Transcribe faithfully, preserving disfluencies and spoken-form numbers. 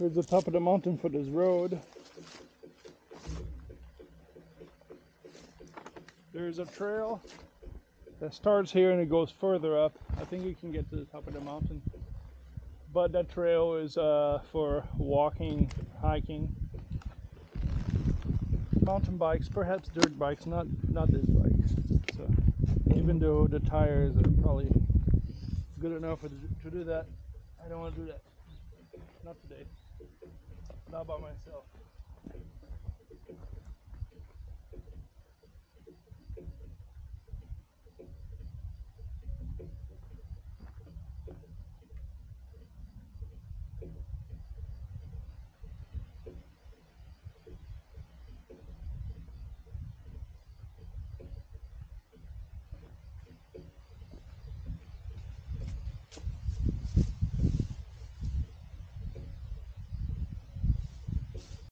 There's the top of the mountain for this road. There's a trail that starts here and it goes further up. I think you can get to the top of the mountain. But that trail is uh, for walking, hiking, mountain bikes, perhaps dirt bikes, not not this bike. So even though the tires are probably good enough to do that, I don't want to do that. Not today. Not by myself.